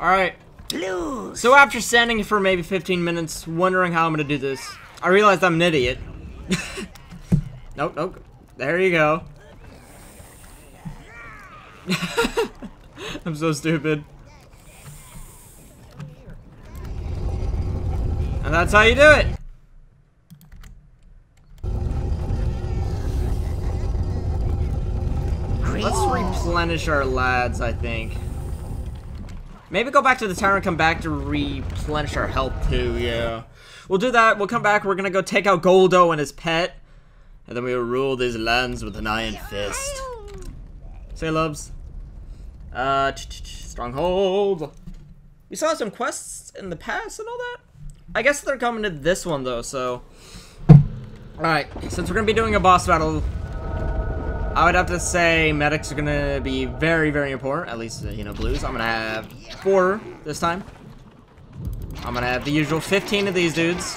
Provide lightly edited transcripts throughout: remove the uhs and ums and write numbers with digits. Alright. So after standing for maybe 15 minutes, wondering how I'm gonna do this, I realized I'm an idiot. Nope. There you go. I'm so stupid. And that's how you do it. Let's replenish our lads, I think. Maybe go back to the tower and come back to replenish our health too, yeah. We'll do that, we'll come back, we're gonna go take out Goldo and his pet. And then we'll rule these lands with an iron fist. Say loves. Stronghold. We saw some quests in the past and all that. I guess they're coming to this one though, so. Alright, since we're gonna be doing a boss battle, I would have to say medics are gonna be very, very important. At least, you know, blues. I'm gonna have 4 this time. I'm gonna have the usual 15 of these dudes.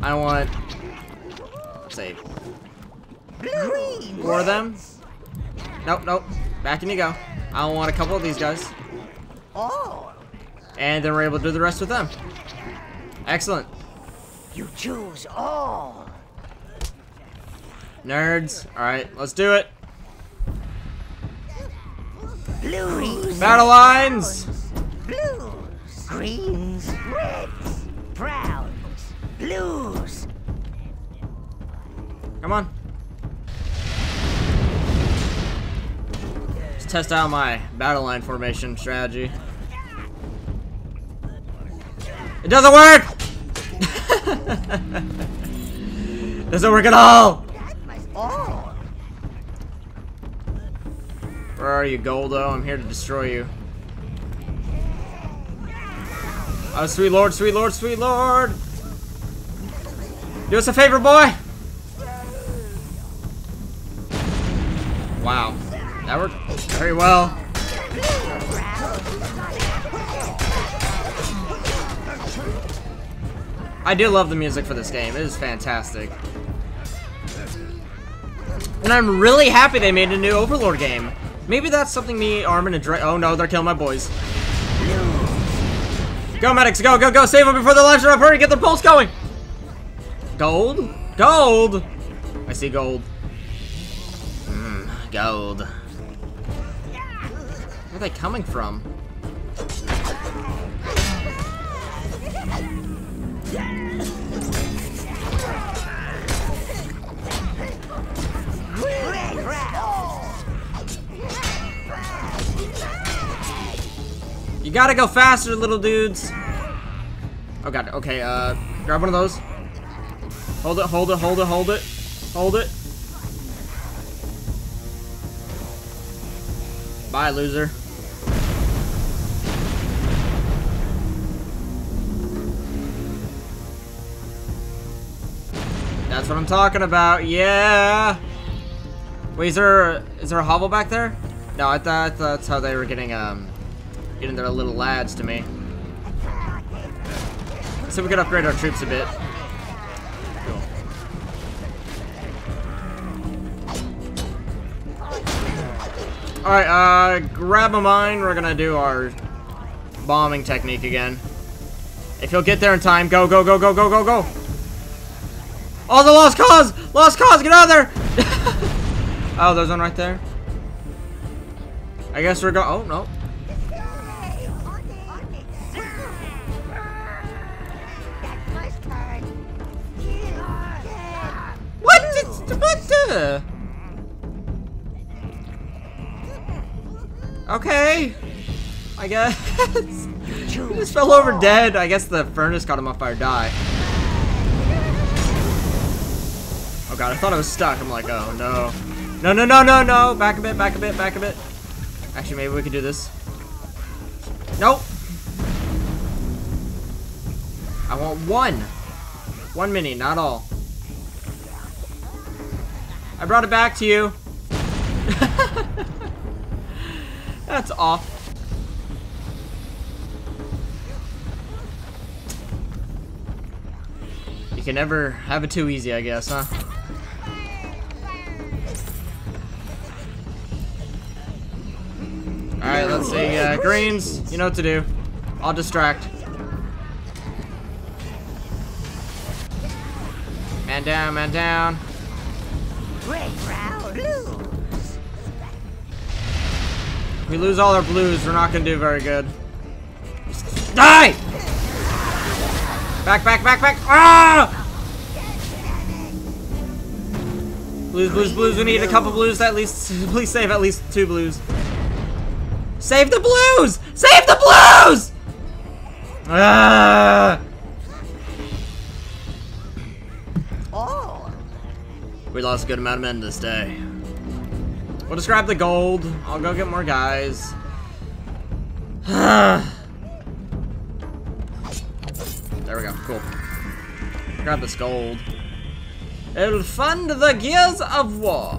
I want, let's say, 4 of them. Nope. Back in you go. I want a couple of these guys. And then we're able to do the rest with them. Excellent. You choose all. Nerds. Alright, let's do it. Blues. Battle lines. Blues. Greens. Reds. Browns. Blues. Come on. Let's test out my battle line formation strategy. It doesn't work! Doesn't work at all! Where are you, Goldo? I'm here to destroy you. Oh, sweet lord! Do us a favor, boy! Wow. That worked very well. I do love the music for this game. It is fantastic. And I'm really happy they made a new Overlord game. Maybe that's something me, Armin, and Dre... Oh no, they're killing my boys. Go, medics, go! Save them before their lives are up! Hurry, get their pulse going! Gold! I see gold. Gold. Where are they coming from? You gotta go faster, little dudes. Oh god, okay, grab one of those. Hold it. Bye, loser. That's what I'm talking about, yeah! Wait, is there a hovel back there? No, I thought that's how they were getting their little lads to me. So we could upgrade our troops a bit. Cool. Alright, grab a mine, we're gonna do our bombing technique again. If he'll get there in time, go! Oh, the lost cause! Get out of there! Oh, there's one right there. I guess we're going. Oh, no. What? What the? Okay. I guess. He just fell over dead. I guess the furnace caught him off by die. Oh god, I thought I was stuck. I'm like, oh no. No. Back a bit. Actually, maybe we could do this. Nope. I want one. One mini, not all. I brought it back to you. That's off. You can never have it too easy, I guess, huh? Alright, let's see, Yeah, greens, you know what to do. I'll distract. Man down, man down. If we lose all our blues, we're not gonna do very good. Die! Back, back, back, back! Ah! Blues, blues, blues. We need a couple blues at least. Please save at least 2 blues. Save the blues! Save the blues! Ah! We lost a good amount of men this day. We'll just grab the gold. I'll go get more guys. There we go. Cool. Grab this gold. It'll fund the gears of war.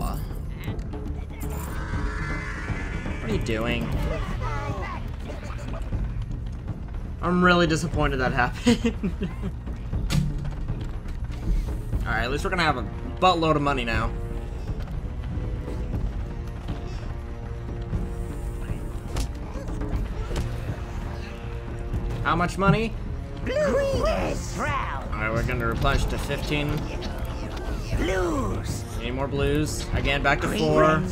What are you doing? I'm really disappointed that happened. Alright, at least we're gonna have a buttload of money now. How much money? Alright, we're gonna replenish to 15. Blues. Need more blues. Again, back to 4.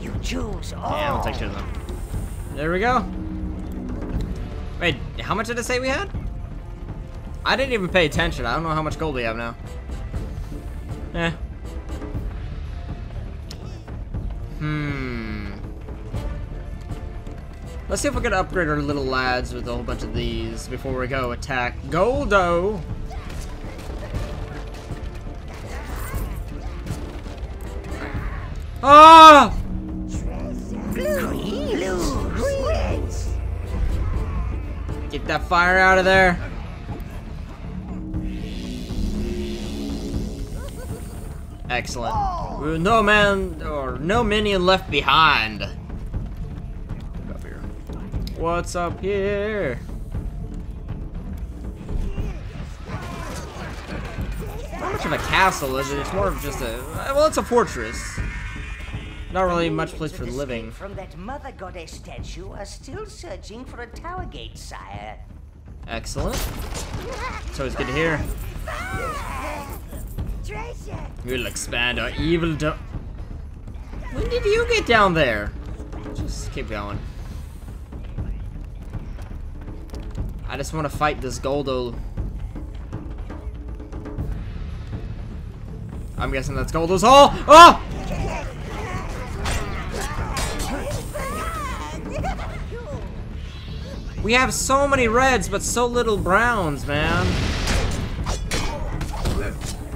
You choose all. Yeah, we'll take 2 of them. There we go. Wait, how much did it say we had? I didn't even pay attention. I don't know how much gold we have now. Eh. Let's see if we can upgrade our little lads with a whole bunch of these before we go attack Goldo. Ah! Get that fire out of there. Excellent. No man or no minion left behind. What's up here? Not much of a castle is it? It's more of just a, well, it's a fortress. Not really much place for living. From that mother goddess statue, are still searching for a tower gate, sire. Excellent. It's always good to hear. We'll expand our evil do. When did you get down there? Just keep going. I just want to fight this Goldo. I'm guessing that's Goldo's hole. Oh! We have so many reds, but so little browns, man.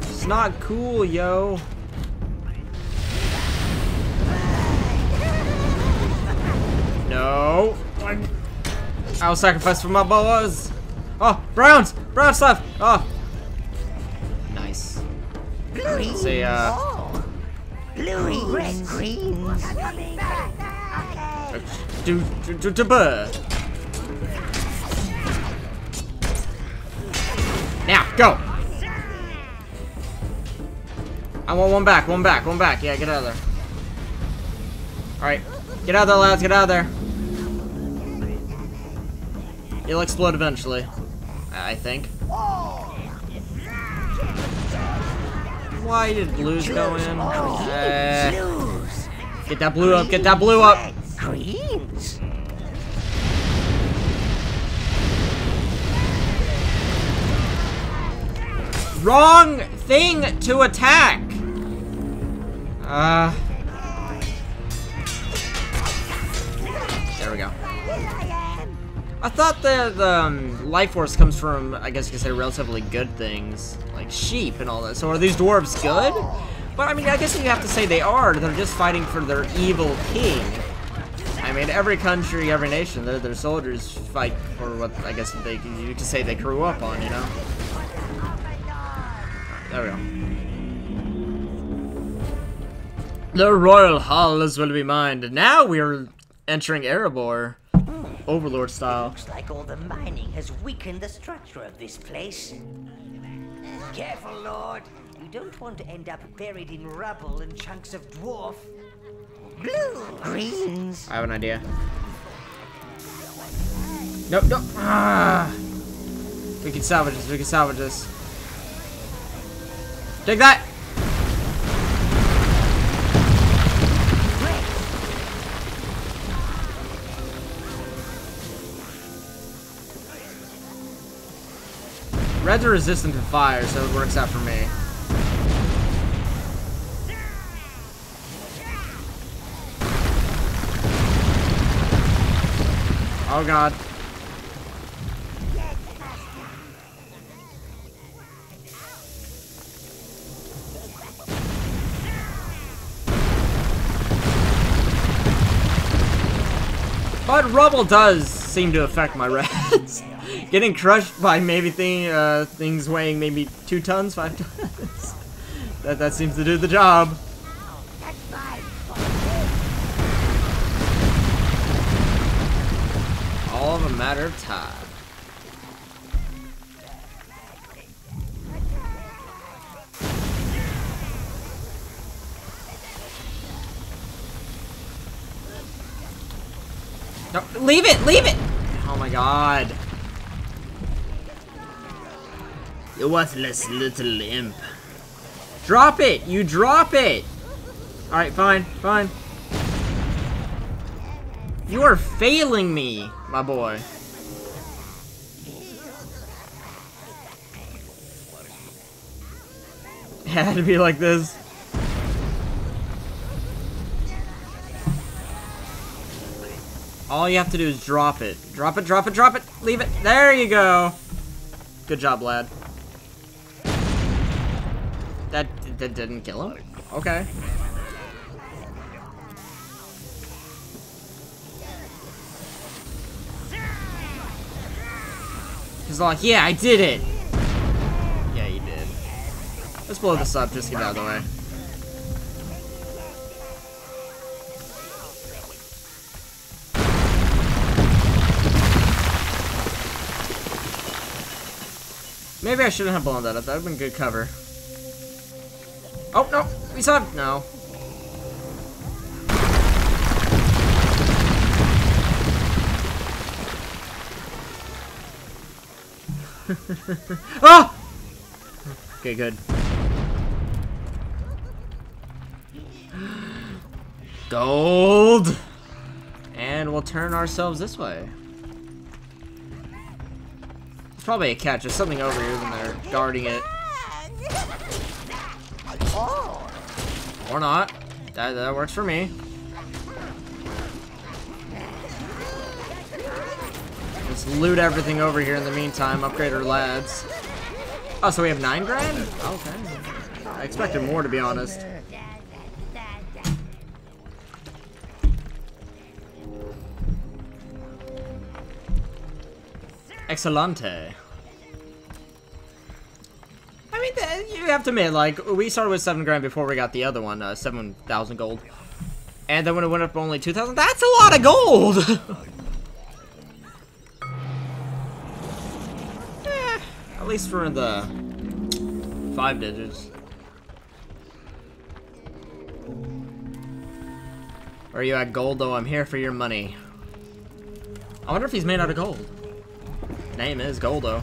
It's not cool, yo. No. I'll sacrifice for my boas. Oh, browns! Brown stuff! Oh. Nice. Let's see, Blue, red, green. To bird. Now, go! I want one back, one back, one back. Yeah, get out of there. Alright. Get out of there, lads. Get out of there. It'll explode eventually. I think. Why did blues go in? Get that blue up. Get that blue up. Greens. Wrong thing to attack. There we go. I thought that life force comes from, I guess you could say, relatively good things like sheep and all that. So are these dwarves good? But I mean, I guess you have to say they are. They're just fighting for their evil king. I mean, every country, every nation, their soldiers fight for what I guess they you could say they grew up on, you know. There we go. The royal halls will be mined. And now we're entering Erebor, Overlord style. It looks like all the mining has weakened the structure of this place. Careful, Lord. You don't want to end up buried in rubble and chunks of dwarf. Blue, greens. I have an idea. Nope, nope. Ah. We can salvage this. We can salvage this. Take that. Reds are resistant to fire, so it works out for me. Oh god. But rubble does seem to affect my reds. Getting crushed by maybe things weighing maybe 2 tons, 5 tons. that seems to do the job. All of a matter of time. No, leave it! Leave it! Oh my god. You worthless little imp. Drop it! You drop it! Alright, fine, fine. You are failing me, my boy. It had to be like this. All you have to do is drop it. Drop it, drop it, drop it. Leave it. There you go. Good job, lad. That didn't kill him? Okay. He's like, yeah, I did it. Yeah, you did. Let's blow this up, just get out of the way. Maybe I shouldn't have blown that up. That would have been good cover. Oh, no. We saw him. No. Oh! Okay, good. Gold! And we'll turn ourselves this way. Probably a catch. There's something over here, isn't there? Guarding it. Or not. That works for me. Let's loot everything over here in the meantime. Upgrade our lads. Oh, so we have 9 grand? Okay. I expected more, to be honest. Excellente. I mean, you have to admit, like, we started with 7 grand before we got the other one, 7,000 gold. And then when it went up only 2,000, that's a lot of gold! Eh, at least for the 5 digits. Where are you at, Goldo? I'm here for your money. I wonder if he's made out of gold. Name is Goldo.